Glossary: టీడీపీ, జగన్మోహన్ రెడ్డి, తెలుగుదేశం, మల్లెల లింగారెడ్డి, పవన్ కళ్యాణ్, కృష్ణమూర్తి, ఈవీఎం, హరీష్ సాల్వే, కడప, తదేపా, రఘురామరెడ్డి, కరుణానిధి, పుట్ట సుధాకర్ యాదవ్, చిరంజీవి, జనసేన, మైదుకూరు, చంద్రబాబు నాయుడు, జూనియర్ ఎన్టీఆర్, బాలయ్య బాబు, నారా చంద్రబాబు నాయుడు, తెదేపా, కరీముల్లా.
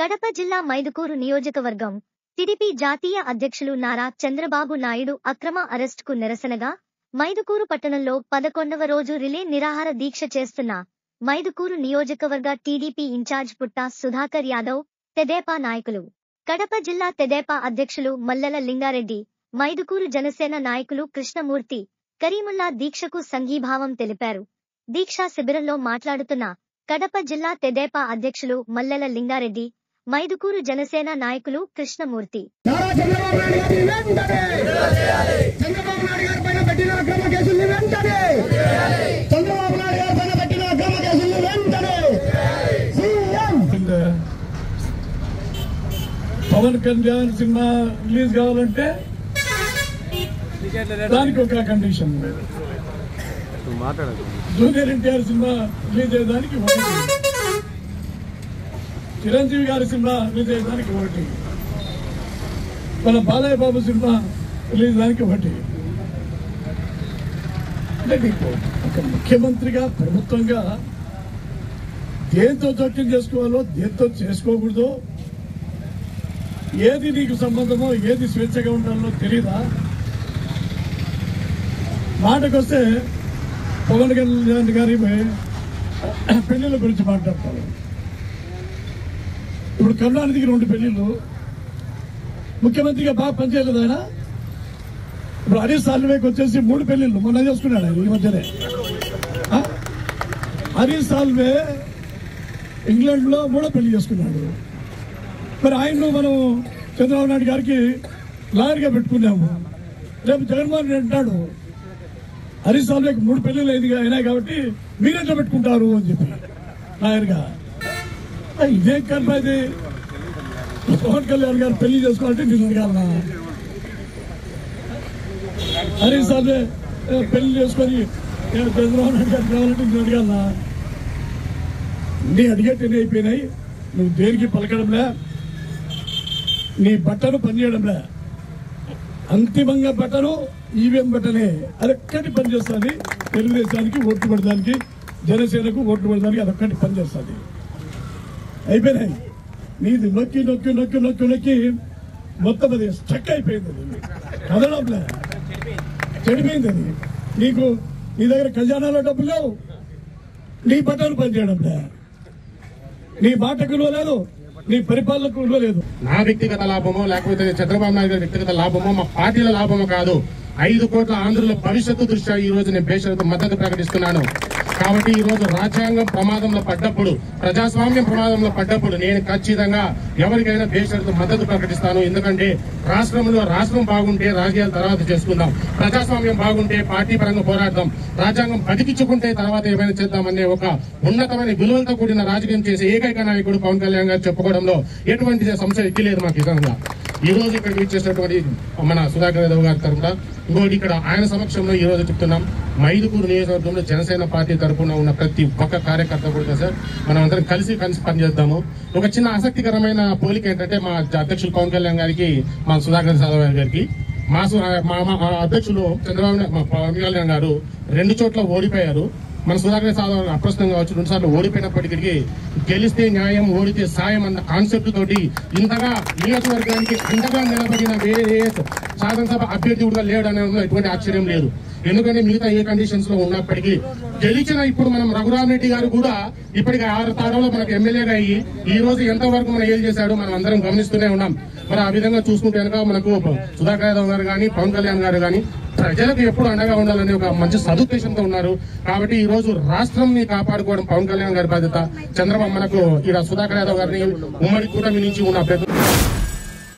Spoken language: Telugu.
కడప జిల్లా మైదుకూరు నియోజకవర్గం టీడీపీ జాతీయ అధ్యక్షులు నారా చంద్రబాబు నాయుడు అక్రమ అరెస్టుకు నిరసనగా మైదుకూరు పట్టణంలో 11వ రోజు రిలే నిరాహార దీక్ష చేస్తున్న మైదుకూరు నియోజకవర్గ టీడీపీ ఇన్ఛార్జ్ పుట్ట సుధాకర్ యాదవ్, తదేపా నాయకులు, కడప జిల్లా తదేపా అధ్యక్షులు మల్లెల లింగారెడ్డి, మైదుకూరు జనసేన నాయకులు కృష్ణమూర్తి, కరీముల్లా దీక్షకు సంఘీభావం తెలిపారు. దీక్షా శిబిరంలో మాట్లాడుతున్న కడప జిల్లా తెదేపా అధ్యక్షులు మల్లెల లింగారెడ్డి, మైదుకూరు జనసేన నాయకులు కృష్ణమూర్తి, పవన్ కళ్యాణ్ సినిమా రిలీజ్ కావాలంటే దానికి ఒక condition, జూనియర్ ఎన్టీఆర్ cinema release అయ్యేదానికి ఒకటి, చిరంజీవి గారి సినిమా రిలీజ్ అయ్యేదానికి ఒకటి, మన బాలయ్య బాబు సినిమా రిలీజ్ దానికి ఒకటి. అంటే నీకు ఒక ముఖ్యమంత్రిగా, ప్రభుత్వంగా దేంతో జోక్యం చేసుకోవాలో, దేంతో చేసుకోకూడదో, ఏది నీకు సంబంధమో, ఏది స్వేచ్ఛగా ఉండాలో తెలీదా? మాటకొస్తే పవన్ కళ్యాణ్ గారి పెళ్లిళ్ళ గురించి మాట్లాడతారు. ఇప్పుడు కరుణానిధికి 2 పెళ్లిళ్ళు, ముఖ్యమంత్రిగా బాగా పనిచేయలేదు ఆయన. ఇప్పుడు హరీష్ సాల్వేకి వచ్చేసి 3 పెళ్లిళ్ళు మొన్న చేసుకున్నాడు ఆయన, ఈ మధ్యనే. హరీష్ సాల్వే ఇంగ్లాండ్లో 3వ పెళ్లి చేసుకున్నాడు. మరి ఆయన్ను మనం చంద్రబాబు నాయుడు గారికి లాయర్గా పెట్టుకున్నాము. రేపు జగన్మోహన్ రెడ్డి అంటాడు, హరీష్ సాల్వేకి 3 పెళ్లిళ్ళు అయినాయి కాబట్టి మీరెట్లా పెట్టుకుంటారు అని చెప్పి లాయర్గా. ఇదే కర్మ ఇది. పవన్ కళ్యాణ్ గారు పెళ్లి చేసుకోవాలంటే నేను అడగాలన్నా? హరీష్ సాల్వే పెళ్లి చేసుకొని చంద్రబాబు నాయుడు గారు కావాలంటే నేను అడగాలన్నా? నీ అడిగేటన్నీ అయిపోయినాయి. నువ్వు దేనికి పలకడంలే, నీ బట్టను పనిచేయడంలే. అంతిమంగా బట్టను ఈవీఎం బట్టనే, అదొక్కటి పనిచేస్తుంది. తెలుగుదేశానికి ఓట్లు పడడానికి, జనసేనకు ఓట్లు పడడానికి అదొక్కటి పనిచేస్తుంది. అయిపోయినాయి నీది. నొక్కి నొక్కి నొక్కి నొక్కి నొక్కి మొత్తం అది స్టక్ అయిపోయింది. కదలంలే, చెడిపోయింది అది. నీకు నీ దగ్గర ఖజానాలో డబ్బులు లేవు, నీ బట్టను పనిచేయడంలే, నీ మాటకు లేదు, నీ పరిపాలనకు లేదు. నా వ్యక్తిగత లాభమో, లేకపోతే చంద్రబాబు నాయుడు గారి వ్యక్తిగత లాభమో, మా పార్టీల లాభమో కాదు. 5 కోట్ల ఆంధ్రుల భవిష్యత్తు దృష్ట్యా ఈ రోజు నేను బేషరతు మద్దతు ప్రకటిస్తున్నాను. కాబట్టి ఈ రోజు రాజ్యాంగం ప్రమాదంలో పడ్డప్పుడు, ప్రజాస్వామ్యం ప్రమాదంలో పడ్డప్పుడు నేను ఖచ్చితంగా ఎవరికైనా బేషరతు మద్దతు ప్రకటిస్తాను. ఎందుకంటే రాష్ట్రంలో రాష్ట్రం బాగుంటే రాజకీయాలు తర్వాత చేసుకుందాం, ప్రజాస్వామ్యం బాగుంటే పార్టీ పరంగా పోరాడదాం, రాజ్యాంగం బతికించుకుంటే తర్వాత ఏమైనా చేద్దామనే ఒక ఉన్నతమైన విలువలతో కూడిన రాజకీయం చేసే ఏకైక నాయకుడు పవన్ కళ్యాణ్ గారు చెప్పుకోవడంలో ఎటువంటి సంశయం ఎక్కలేదు మాకు. విధంగా ఈ రోజు ఇక్కడ ఇచ్చేసినటువంటి మన సుధాకర్ యాదవ్ గారి తరఫున, ఇంకోటి ఇక్కడ ఆయన సమక్షంలో ఈ రోజు చెప్తున్నాం, మైదుకూరు నియోజకవర్గంలో జనసేన పార్టీ తరఫున ఉన్న ప్రతి ఒక్క కార్యకర్త కూడా సార్ మనం అందరం కలిసి పనిచేద్దాము. ఒక చిన్న ఆసక్తికరమైన పోలిక ఏంటంటే, మా అధ్యక్షులు పవన్ కళ్యాణ్ గారికి, మా సుధాకర్ యాదవ్ గారికి, మా అధ్యక్షులు పవన్ కళ్యాణ్ గారు 2 చోట్ల ఓడిపోయారు. మన సుధాకర్ యాదవ్ అప్రస్తుతంగా వచ్చి 2 సార్లు ఓడిపోయినప్పటికీ గెలిస్తే న్యాయం, ఓడితే సాయం అన్న కాన్సెప్ట్ తోటి ఇంతగా నియోజకవర్గానికి ఇంతగా నిలబడిన వేరే శాసనసభ అభ్యర్థి కూడా లేడు అనేది ఎటువంటి ఆశ్చర్యం లేదు. ఎందుకంటే మిగతా ఏ కండిషన్స్ లో ఉన్నప్పటికీ గెలిచిన ఇప్పుడు మనం రఘురామరెడ్డి గారు కూడా ఇప్పటికీ 6 తరంలో మనకు ఎమ్మెల్యేగా అయ్యి ఈ రోజు ఎంతవరకు మనం ఏం చేశాడో మనం అందరం గమనిస్తూనే ఉన్నాం. మరి ఆ విధంగా చూసుకుంటే కనుక మనకు సుధాకర్ యాదవ్ గారు కానీ, పవన్ కళ్యాణ్ గారు కానీ ప్రజలకు ఎప్పుడు అండగా ఉండాలని ఒక మంచి సదుద్దేశంతో ఉన్నారు. కాబట్టి ఈ రోజు రాష్ట్రంని కాపాడుకోవడం పవన్ కళ్యాణ్ గారి బాధ్యత. చంద్రబాబు మనకు ఇక్కడ సుధాకర్ యాదవ్ గారిని ఉమ్మడి కూటమి నుంచి ఉన్న